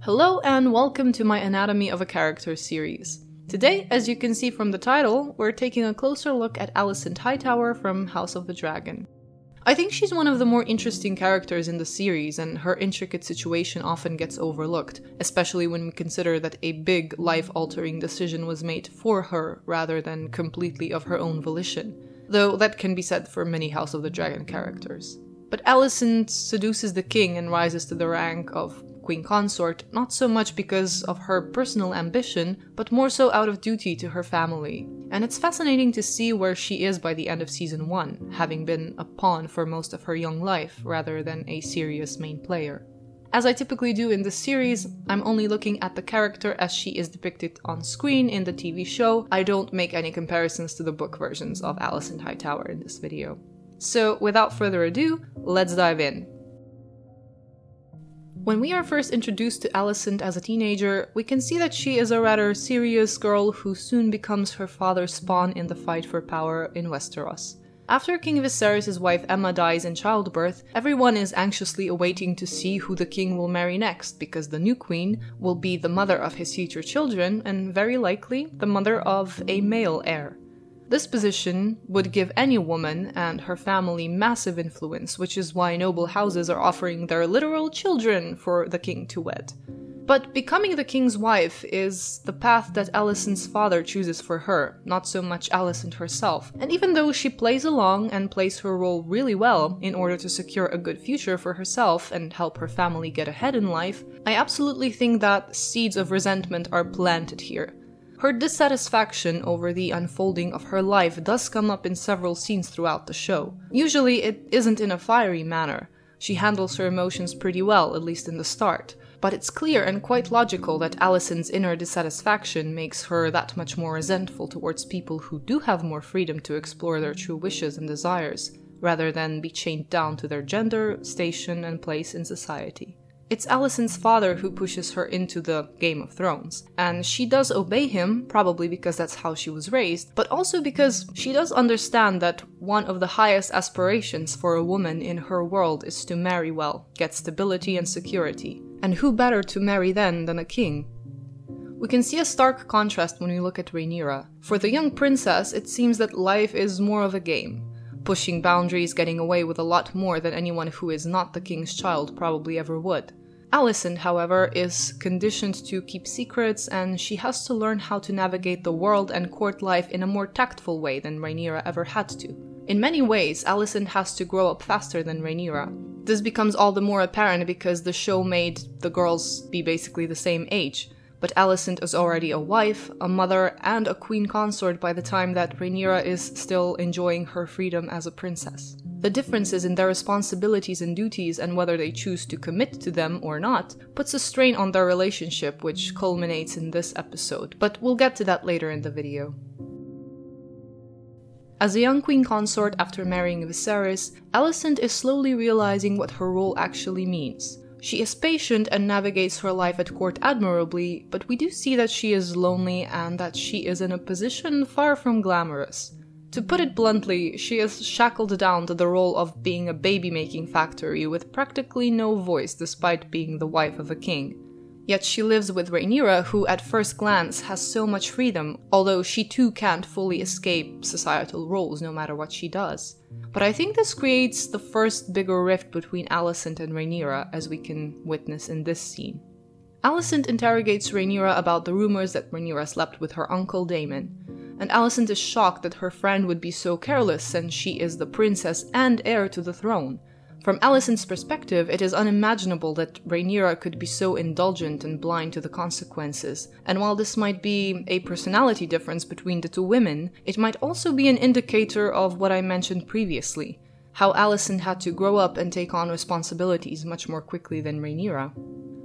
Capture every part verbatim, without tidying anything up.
Hello and welcome to my Anatomy of a Character series. Today, as you can see from the title, we're taking a closer look at Alicent Hightower from House of the Dragon. I think she's one of the more interesting characters in the series, and her intricate situation often gets overlooked, especially when we consider that a big, life-altering decision was made for her rather than completely of her own volition, though that can be said for many House of the Dragon characters. But Alicent seduces the king and rises to the rank of queen consort, not so much because of her personal ambition, but more so out of duty to her family. And it's fascinating to see where she is by the end of season one, having been a pawn for most of her young life, rather than a serious main player. As I typically do in this series, I'm only looking at the character as she is depicted on screen in the T V show. I don't make any comparisons to the book versions of Alicent Hightower in this video. So without further ado, let's dive in. When we are first introduced to Alicent as a teenager, we can see that she is a rather serious girl who soon becomes her father's pawn in the fight for power in Westeros. After King Viserys' wife Emma dies in childbirth, everyone is anxiously awaiting to see who the king will marry next, because the new queen will be the mother of his future children and, very likely, the mother of a male heir. This position would give any woman and her family massive influence, which is why noble houses are offering their literal children for the king to wed. But becoming the king's wife is the path that Alicent's father chooses for her, not so much Alicent herself, and even though she plays along and plays her role really well in order to secure a good future for herself and help her family get ahead in life, I absolutely think that seeds of resentment are planted here. Her dissatisfaction over the unfolding of her life does come up in several scenes throughout the show. Usually it isn't in a fiery manner. She handles her emotions pretty well, at least in the start. But it's clear and quite logical that Alicent's inner dissatisfaction makes her that much more resentful towards people who do have more freedom to explore their true wishes and desires, rather than be chained down to their gender, station, and place in society. It's Alicent's father who pushes her into the Game of Thrones, and she does obey him, probably because that's how she was raised, but also because she does understand that one of the highest aspirations for a woman in her world is to marry well, get stability and security, and who better to marry then than a king? We can see a stark contrast when we look at Rhaenyra. For the young princess, it seems that life is more of a game. Pushing boundaries, getting away with a lot more than anyone who is not the king's child probably ever would. Alicent, however, is conditioned to keep secrets, and she has to learn how to navigate the world and court life in a more tactful way than Rhaenyra ever had to. In many ways, Alicent has to grow up faster than Rhaenyra. This becomes all the more apparent because the show made the girls be basically the same age, but Alicent is already a wife, a mother, and a queen consort by the time that Rhaenyra is still enjoying her freedom as a princess. The differences in their responsibilities and duties and whether they choose to commit to them or not puts a strain on their relationship, which culminates in this episode, but we'll get to that later in the video. As a young queen consort after marrying Viserys, Alicent is slowly realizing what her role actually means. She is patient and navigates her life at court admirably, but we do see that she is lonely and that she is in a position far from glamorous. To put it bluntly, she is shackled down to the role of being a baby-making factory with practically no voice despite being the wife of a king. Yet she lives with Rhaenyra, who at first glance has so much freedom, although she too can't fully escape societal roles no matter what she does. But I think this creates the first bigger rift between Alicent and Rhaenyra, as we can witness in this scene. Alicent interrogates Rhaenyra about the rumors that Rhaenyra slept with her uncle Daemon. And Alicent is shocked that her friend would be so careless since she is the princess and heir to the throne. From Alicent's perspective, it is unimaginable that Rhaenyra could be so indulgent and blind to the consequences, and while this might be a personality difference between the two women, it might also be an indicator of what I mentioned previously, how Alicent had to grow up and take on responsibilities much more quickly than Rhaenyra.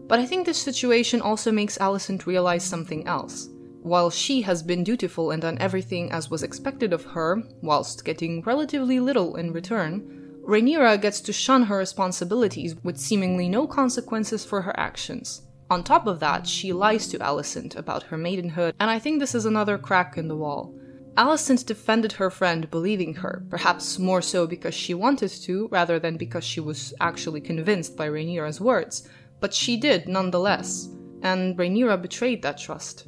But I think this situation also makes Alicent realize something else. While she has been dutiful and done everything as was expected of her, whilst getting relatively little in return, Rhaenyra gets to shun her responsibilities with seemingly no consequences for her actions. On top of that, she lies to Alicent about her maidenhood, and I think this is another crack in the wall. Alicent defended her friend believing her, perhaps more so because she wanted to rather than because she was actually convinced by Rhaenyra's words, but she did nonetheless, and Rhaenyra betrayed that trust.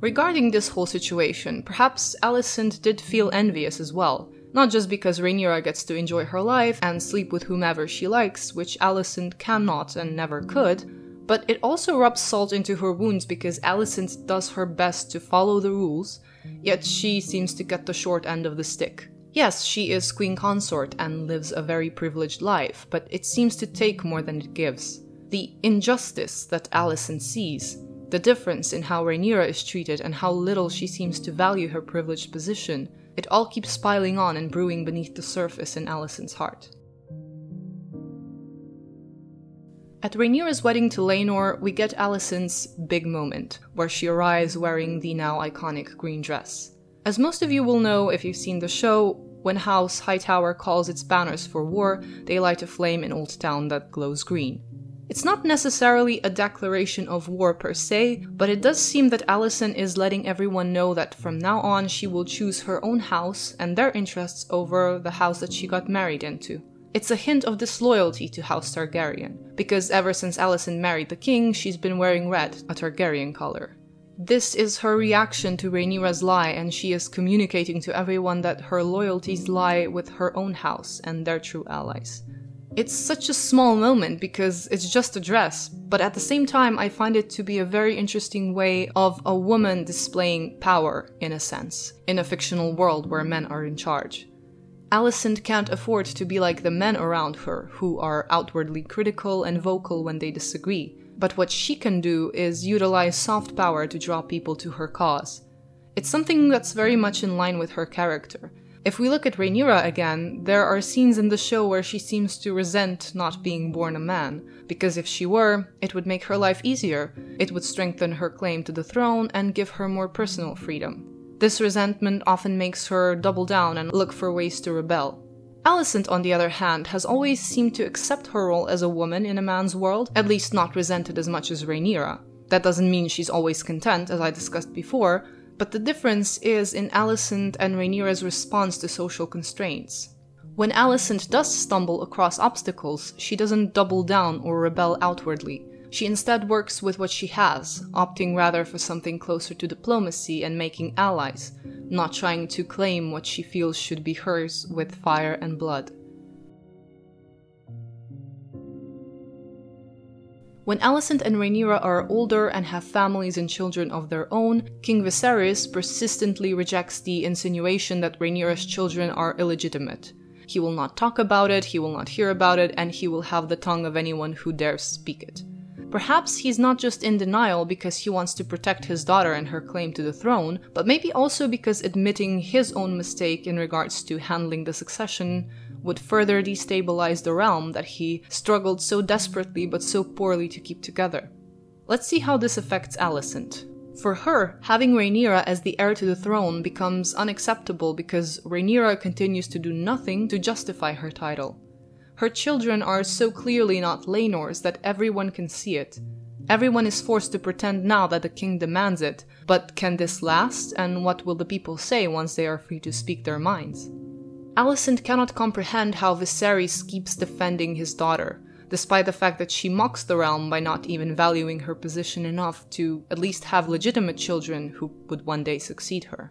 Regarding this whole situation, perhaps Alicent did feel envious as well, not just because Rhaenyra gets to enjoy her life and sleep with whomever she likes, which Alicent cannot and never could, but it also rubs salt into her wounds because Alicent does her best to follow the rules, yet she seems to get the short end of the stick. Yes, she is queen consort and lives a very privileged life, but it seems to take more than it gives. The injustice that Alicent sees, the difference in how Rhaenyra is treated and how little she seems to value her privileged position, it all keeps piling on and brewing beneath the surface in Alicent's heart. At Rhaenyra's wedding to Laenor, we get Alicent's big moment, where she arrives wearing the now iconic green dress. As most of you will know if you've seen the show, when House Hightower calls its banners for war, they light a flame in Old Town that glows green. It's not necessarily a declaration of war per se, but it does seem that Alicent is letting everyone know that from now on she will choose her own house and their interests over the house that she got married into. It's a hint of disloyalty to House Targaryen, because ever since Alicent married the king, she's been wearing red, a Targaryen color. This is her reaction to Rhaenyra's lie, and she is communicating to everyone that her loyalties lie with her own house and their true allies. It's such a small moment because it's just a dress, but at the same time I find it to be a very interesting way of a woman displaying power, in a sense, in a fictional world where men are in charge. Alicent can't afford to be like the men around her, who are outwardly critical and vocal when they disagree, but what she can do is utilize soft power to draw people to her cause. It's something that's very much in line with her character. If we look at Rhaenyra again, there are scenes in the show where she seems to resent not being born a man, because if she were, it would make her life easier, it would strengthen her claim to the throne and give her more personal freedom. This resentment often makes her double down and look for ways to rebel. Alicent, on the other hand, has always seemed to accept her role as a woman in a man's world, at least not resented as much as Rhaenyra. That doesn't mean she's always content, as I discussed before, but the difference is in Alicent and Rhaenyra's response to social constraints. When Alicent does stumble across obstacles, she doesn't double down or rebel outwardly. She instead works with what she has, opting rather for something closer to diplomacy and making allies, not trying to claim what she feels should be hers with fire and blood. When Alicent and Rhaenyra are older and have families and children of their own, King Viserys persistently rejects the insinuation that Rhaenyra's children are illegitimate. He will not talk about it, he will not hear about it, and he will have the tongue of anyone who dares speak it. Perhaps he's not just in denial because he wants to protect his daughter and her claim to the throne, but maybe also because admitting his own mistake in regards to handling the succession would further destabilize the realm that he struggled so desperately but so poorly to keep together. Let's see how this affects Alicent. For her, having Rhaenyra as the heir to the throne becomes unacceptable because Rhaenyra continues to do nothing to justify her title. Her children are so clearly not Laenor's that everyone can see it. Everyone is forced to pretend now that the king demands it, but can this last, and what will the people say once they are free to speak their minds? Alicent cannot comprehend how Viserys keeps defending his daughter, despite the fact that she mocks the realm by not even valuing her position enough to at least have legitimate children who would one day succeed her.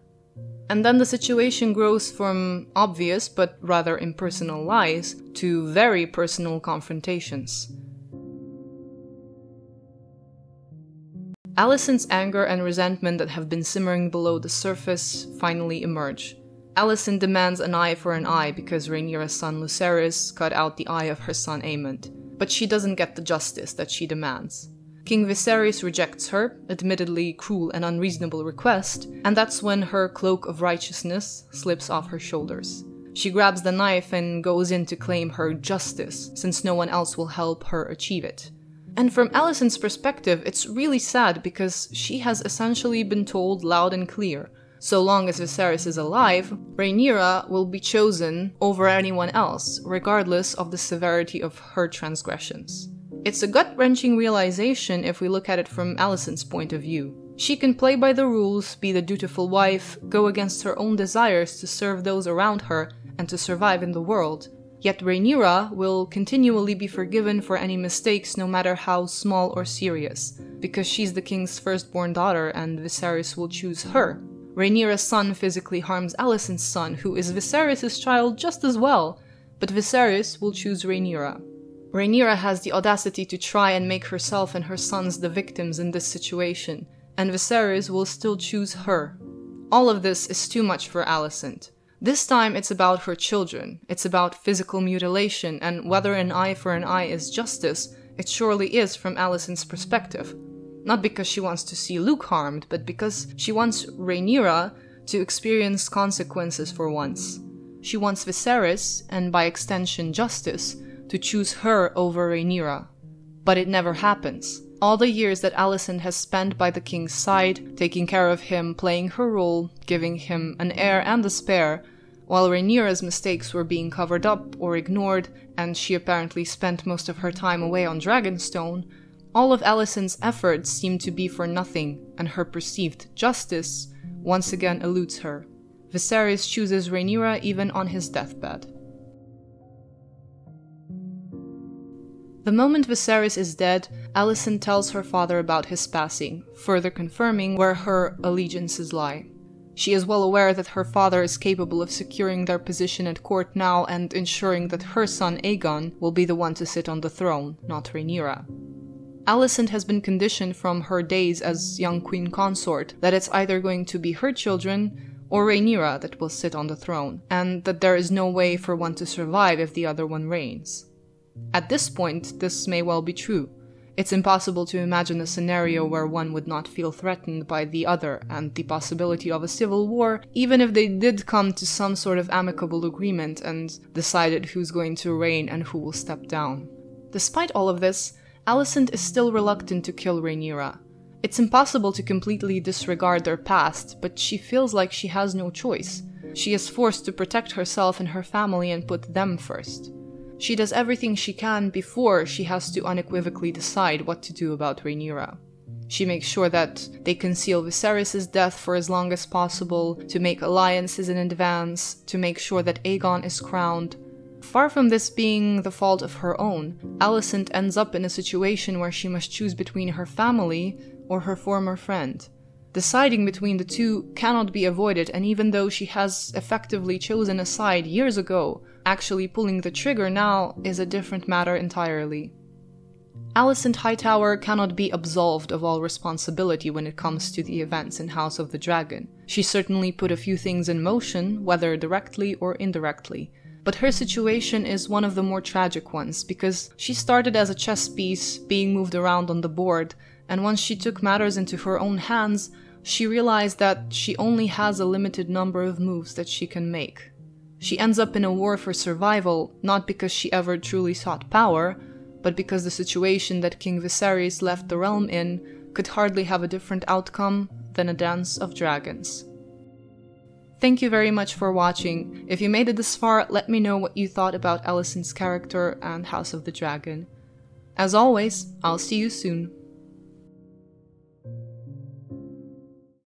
And then the situation grows from obvious but rather impersonal lies to very personal confrontations. Alicent's anger and resentment that have been simmering below the surface finally emerge. Alicent demands an eye for an eye because Rhaenyra's son Lucerys cut out the eye of her son Aemond, but she doesn't get the justice that she demands. King Viserys rejects her, admittedly cruel and unreasonable request, and that's when her cloak of righteousness slips off her shoulders. She grabs the knife and goes in to claim her justice, since no one else will help her achieve it. And from Alicent's perspective, it's really sad because she has essentially been told loud and clear, so long as Viserys is alive, Rhaenyra will be chosen over anyone else, regardless of the severity of her transgressions. It's a gut-wrenching realization if we look at it from Alicent's point of view. She can play by the rules, be the dutiful wife, go against her own desires to serve those around her and to survive in the world, yet Rhaenyra will continually be forgiven for any mistakes, no matter how small or serious, because she's the king's firstborn daughter and Viserys will choose her. Rhaenyra's son physically harms Alicent's son, who is Viserys' child just as well, but Viserys will choose Rhaenyra. Rhaenyra has the audacity to try and make herself and her sons the victims in this situation, and Viserys will still choose her. All of this is too much for Alicent. This time it's about her children, it's about physical mutilation, and whether an eye for an eye is justice, it surely is from Alicent's perspective. Not because she wants to see Luke harmed, but because she wants Rhaenyra to experience consequences for once. She wants Viserys, and by extension justice, to choose her over Rhaenyra. But it never happens. All the years that Alicent has spent by the king's side, taking care of him, playing her role, giving him an heir and a spare, while Rhaenyra's mistakes were being covered up or ignored, and she apparently spent most of her time away on Dragonstone, all of Alicent's efforts seem to be for nothing, and her perceived justice once again eludes her. Viserys chooses Rhaenyra even on his deathbed. The moment Viserys is dead, Alicent tells her father about his passing, further confirming where her allegiances lie. She is well aware that her father is capable of securing their position at court now and ensuring that her son Aegon will be the one to sit on the throne, not Rhaenyra. Alicent has been conditioned from her days as young queen consort that it's either going to be her children or Rhaenyra that will sit on the throne, and that there is no way for one to survive if the other one reigns. At this point, this may well be true. It's impossible to imagine a scenario where one would not feel threatened by the other, and the possibility of a civil war, even if they did come to some sort of amicable agreement and decided who's going to reign and who will step down. Despite all of this, Alicent is still reluctant to kill Rhaenyra. It's impossible to completely disregard their past, but she feels like she has no choice. She is forced to protect herself and her family and put them first. She does everything she can before she has to unequivocally decide what to do about Rhaenyra. She makes sure that they conceal Viserys' death for as long as possible, to make alliances in advance, to make sure that Aegon is crowned. Far from this being the fault of her own, Alicent ends up in a situation where she must choose between her family or her former friend. Deciding between the two cannot be avoided, and even though she has effectively chosen a side years ago, actually pulling the trigger now is a different matter entirely. Alicent Hightower cannot be absolved of all responsibility when it comes to the events in House of the Dragon. She certainly put a few things in motion, whether directly or indirectly. But her situation is one of the more tragic ones, because she started as a chess piece, being moved around on the board, and once she took matters into her own hands, she realized that she only has a limited number of moves that she can make. She ends up in a war for survival, not because she ever truly sought power, but because the situation that King Viserys left the realm in could hardly have a different outcome than a dance of dragons. Thank you very much for watching. If you made it this far, let me know what you thought about Alicent's character and House of the Dragon. As always, I'll see you soon.